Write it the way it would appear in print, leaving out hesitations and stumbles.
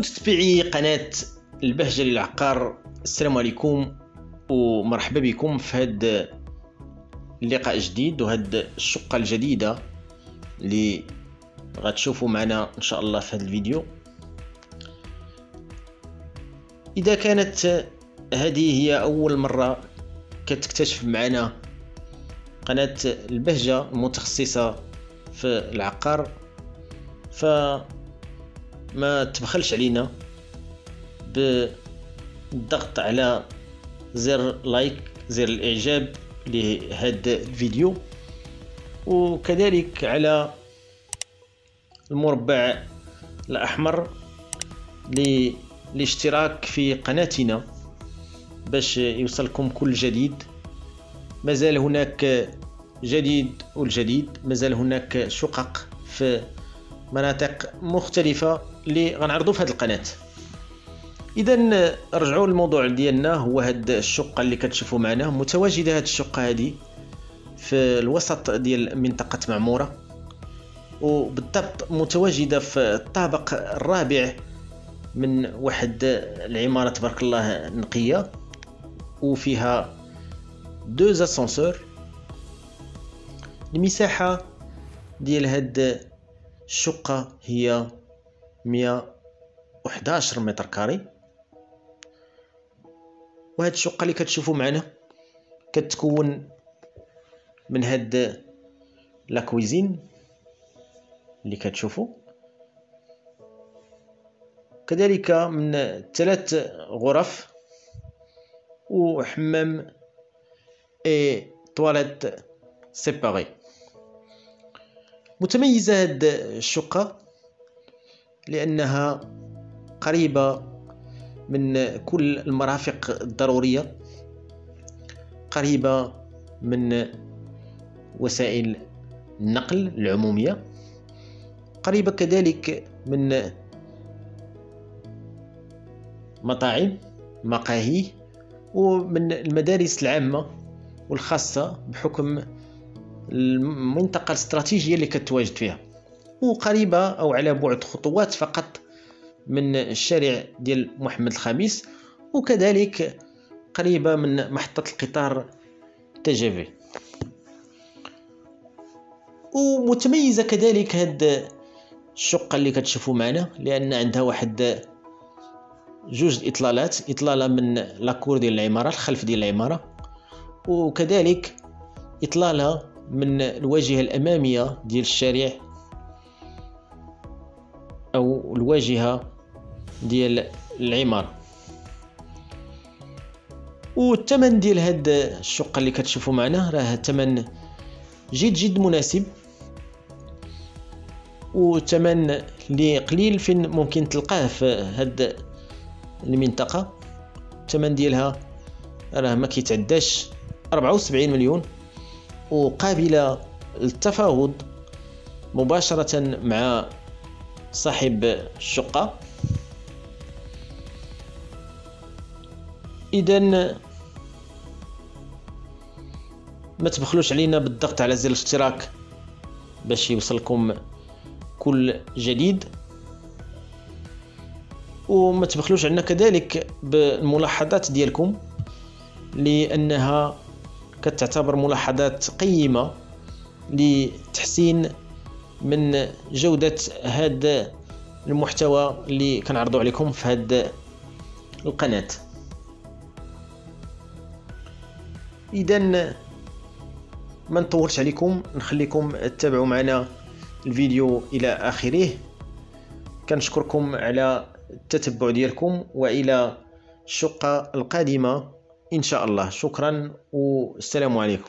متتبعي قناة البهجة للعقار، السلام عليكم ومرحبا بكم في هذا اللقاء الجديد وهذه الشقة الجديدة اللي غتشوفوا معنا ان شاء الله في هذا الفيديو. اذا كانت هذه هي اول مرة كتكتشف معنا قناة البهجة المتخصصة في العقار، فما تبخلش علينا بالضغط على زر لايك، زر الاعجاب لهذا الفيديو، وكذلك على المربع الاحمر للاشتراك في قناتنا باش يوصلكم كل جديد. مازال هناك جديد والجديد، مازال هناك شقق في مناطق مختلفة اللي غنعرضو في هذه القناة. اذا رجعوا للموضوع ديالنا، هو هاد الشقة اللي كتشوفوا معنا متواجدة، هاد الشقة هادي في الوسط ديال منطقة معمورة، وبالضبط متواجدة في الطابق الرابع من واحد العمارة تبارك الله نقية، وفيها دو اسانسور. المساحة ديال هاد الشقة هي 111 متر كاري، وهاد الشقة اللي كتشوفوا معنا كتكون من هاد لاكويزين اللي كتشوفوا، كذلك من 3 غرف وحمام اي تواليت سيباري. متميزة هاد الشقة لأنها قريبة من كل المرافق الضرورية، قريبة من وسائل النقل العمومية، قريبة كذلك من مطاعم مقاهي ومن المدارس العامة والخاصة بحكم المنطقة الاستراتيجية اللي كتواجد فيها، وقريبة أو على بعد خطوات فقط من الشارع ديال محمد الخامس، وكذلك قريبة من محطة القطار تي جي في. ومتميزة كذلك هاد الشقة اللي كتشوفوا معنا لأن عندها واحد 2 إطلالات، إطلالة من لاكور ديال العمارة، الخلف ديال العمارة، وكذلك إطلالة من الواجهة الأمامية ديال الشارع أو الواجهة ديال العمارة. والثمن ديال هاد الشقة اللي كتشوفوا معنا راه ثمن جد مناسب، وثمن اللي قليل فين ممكن تلقاه في هاد المنطقة. الثمن ديالها راه ما كيتعداش 74 مليون، وقابلة للتفاوض مباشرة مع صاحب الشقة. إذن ما تبخلوش علينا بالضغط على زر الاشتراك باش يوصلكم كل جديد، وما تبخلوش عنا كذلك بالملاحظات ديالكم لأنها كتعتبر ملاحظات قيمة لتحسين من جودة هذا المحتوى اللي كنعرضوا عليكم في هذا القناة. إذن ما نطولش عليكم، نخليكم تتابعوا معنا الفيديو إلى آخره. كنشكركم على التتبع ديالكم، وإلى الشقة القادمة إن شاء الله. شكرا والسلام عليكم.